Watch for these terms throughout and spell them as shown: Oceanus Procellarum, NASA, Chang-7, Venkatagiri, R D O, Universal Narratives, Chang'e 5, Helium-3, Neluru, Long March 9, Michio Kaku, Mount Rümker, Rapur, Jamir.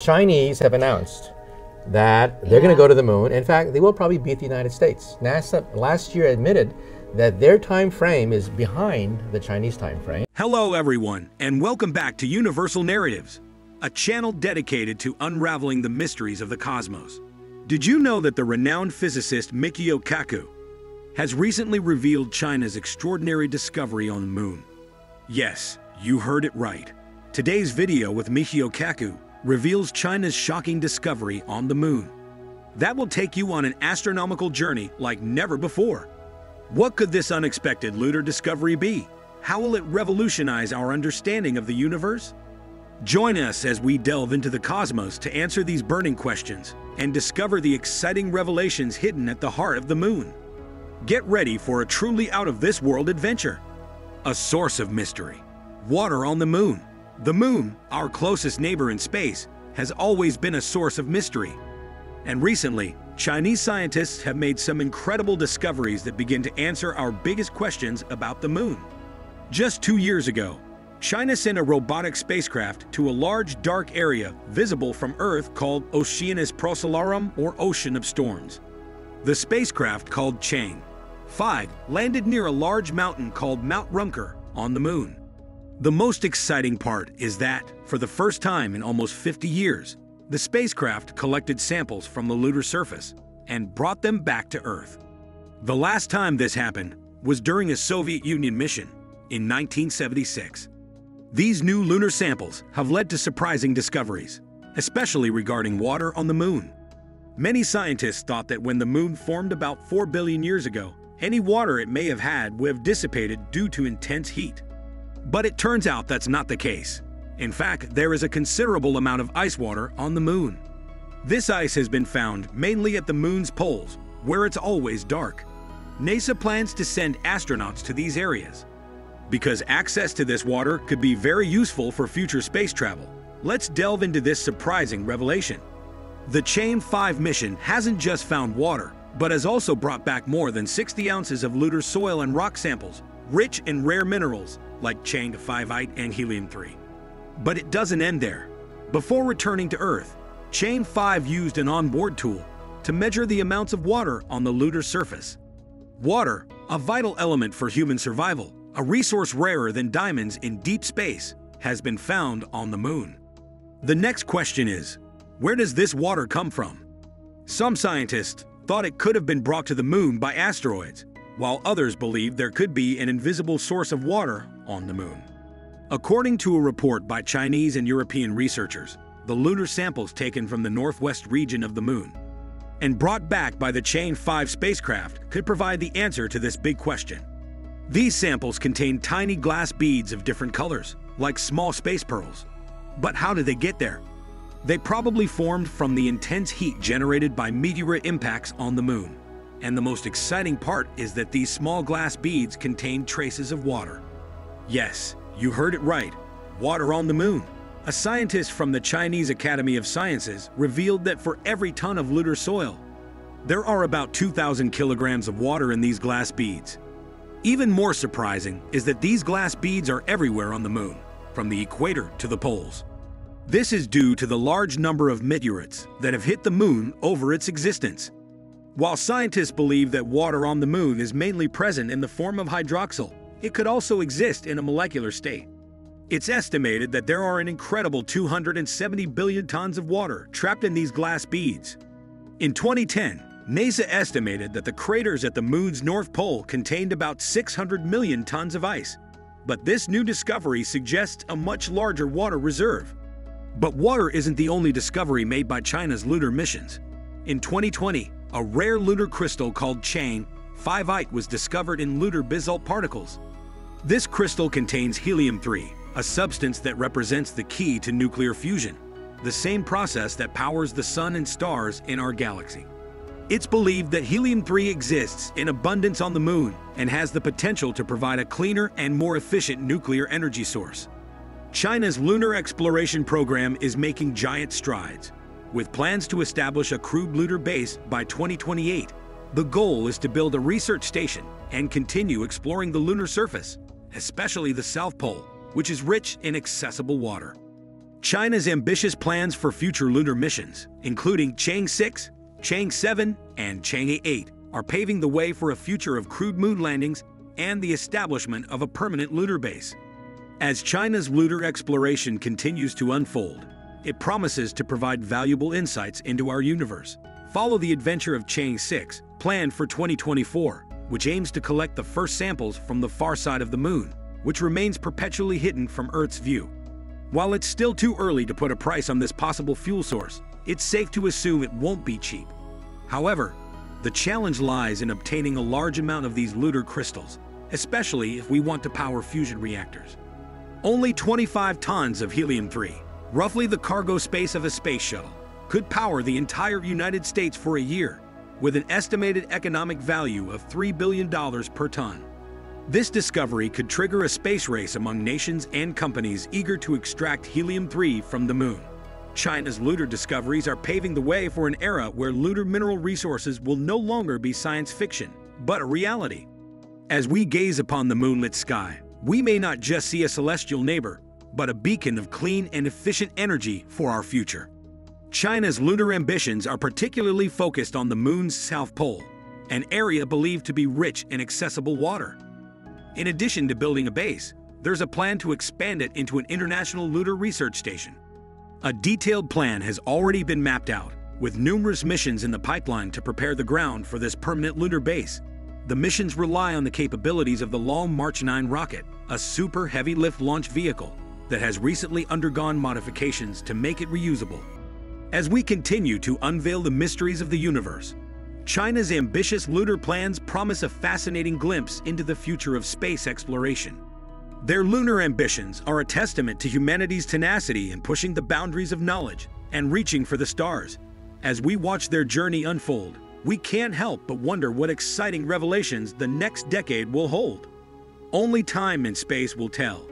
Chinese have announced that they're going to go to the moon. In fact, they will probably beat the United States. NASA last year admitted that their time frame is behind the Chinese time frame. Hello everyone, and welcome back to Universal Narratives, a channel dedicated to unraveling the mysteries of the cosmos. Did you know that the renowned physicist Michio Kaku has recently revealed China's extraordinary discovery on the moon? Yes, you heard it right. Today's video with Michio Kaku reveals China's shocking discovery on the moon. That will take you on an astronomical journey like never before. What could this unexpected lunar discovery be? How will it revolutionize our understanding of the universe? Join us as we delve into the cosmos to answer these burning questions and discover the exciting revelations hidden at the heart of the moon. Get ready for a truly out-of-this-world adventure. A source of mystery. Water on the moon. The moon, our closest neighbor in space, has always been a source of mystery. And recently, Chinese scientists have made some incredible discoveries that begin to answer our biggest questions about the moon. Just 2 years ago, China sent a robotic spacecraft to a large dark area visible from Earth called Oceanus Procellarum, or Ocean of Storms. The spacecraft, called Chang'e 5, landed near a large mountain called Mount Rümker on the moon. The most exciting part is that, for the first time in almost 50 years, the spacecraft collected samples from the lunar surface and brought them back to Earth. The last time this happened was during a Soviet Union mission in 1976. These new lunar samples have led to surprising discoveries, especially regarding water on the moon. Many scientists thought that when the moon formed about 4 billion years ago, any water it may have had would have dissipated due to intense heat. But it turns out that's not the case. In fact, there is a considerable amount of ice water on the moon. This ice has been found mainly at the moon's poles, where it's always dark. NASA plans to send astronauts to these areas. Because access to this water could be very useful for future space travel, let's delve into this surprising revelation. The Chang'e 5 mission hasn't just found water, but has also brought back more than 60 ounces of lunar soil and rock samples, rich in rare minerals like Chang'e 5 and Helium-3. But it doesn't end there. Before returning to Earth, Chang'e 5 used an onboard tool to measure the amounts of water on the lunar surface. Water, a vital element for human survival, a resource rarer than diamonds in deep space, has been found on the moon. The next question is, where does this water come from? Some scientists thought it could have been brought to the moon by asteroids, while others believe there could be an invisible source of water on the moon. According to a report by Chinese and European researchers, the lunar samples taken from the northwest region of the moon and brought back by the Chang'e 5 spacecraft could provide the answer to this big question. These samples contain tiny glass beads of different colors, like small space pearls. But how did they get there? They probably formed from the intense heat generated by meteorite impacts on the moon. And the most exciting part is that these small glass beads contain traces of water. Yes, you heard it right. Water on the moon. A scientist from the Chinese Academy of Sciences revealed that for every ton of lunar soil, there are about 2,000 kilograms of water in these glass beads. Even more surprising is that these glass beads are everywhere on the moon, from the equator to the poles. This is due to the large number of meteorites that have hit the moon over its existence. While scientists believe that water on the moon is mainly present in the form of hydroxyl, it could also exist in a molecular state. It's estimated that there are an incredible 270 billion tons of water trapped in these glass beads. In 2010, NASA estimated that the craters at the moon's north pole contained about 600 million tons of ice. But this new discovery suggests a much larger water reserve. But water isn't the only discovery made by China's lunar missions. In 2020, a rare lunar crystal called Chang'e 5 was discovered in lunar basalt particles. This crystal contains helium-3, a substance that represents the key to nuclear fusion, the same process that powers the sun and stars in our galaxy. It's believed that helium-3 exists in abundance on the moon and has the potential to provide a cleaner and more efficient nuclear energy source. China's lunar exploration program is making giant strides, with plans to establish a crewed lunar base by 2028. The goal is to build a research station and continue exploring the lunar surface, especially the South Pole, which is rich in accessible water. China's ambitious plans for future lunar missions, including Chang-6, Chang-7, and Chang'e 8, are paving the way for a future of crewed moon landings and the establishment of a permanent lunar base. As China's lunar exploration continues to unfold, it promises to provide valuable insights into our universe. Follow the adventure of Chang'e 6, planned for 2024, which aims to collect the first samples from the far side of the moon, which remains perpetually hidden from Earth's view. While it's still too early to put a price on this possible fuel source, it's safe to assume it won't be cheap. However, the challenge lies in obtaining a large amount of these lunar crystals, especially if we want to power fusion reactors. Only 25 tons of helium-3, roughly the cargo space of a space shuttle, could power the entire United States for a year, with an estimated economic value of $3 billion per ton. This discovery could trigger a space race among nations and companies eager to extract helium-3 from the moon. China's lunar discoveries are paving the way for an era where lunar mineral resources will no longer be science fiction, but a reality. As we gaze upon the moonlit sky, we may not just see a celestial neighbor, but a beacon of clean and efficient energy for our future. China's lunar ambitions are particularly focused on the moon's south pole, an area believed to be rich in accessible water. In addition to building a base, there's a plan to expand it into an international lunar research station. A detailed plan has already been mapped out, with numerous missions in the pipeline to prepare the ground for this permanent lunar base. The missions rely on the capabilities of the Long March 9 rocket, a super heavy-lift launch vehicle that has recently undergone modifications to make it reusable. As we continue to unveil the mysteries of the universe, China's ambitious lunar plans promise a fascinating glimpse into the future of space exploration. Their lunar ambitions are a testament to humanity's tenacity in pushing the boundaries of knowledge and reaching for the stars. As we watch their journey unfold, we can't help but wonder what exciting revelations the next decade will hold. Only time and space will tell.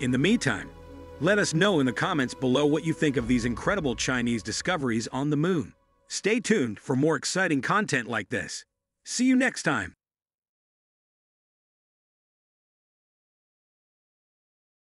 In the meantime, let us know in the comments below what you think of these incredible Chinese discoveries on the moon. Stay tuned for more exciting content like this. See you next time.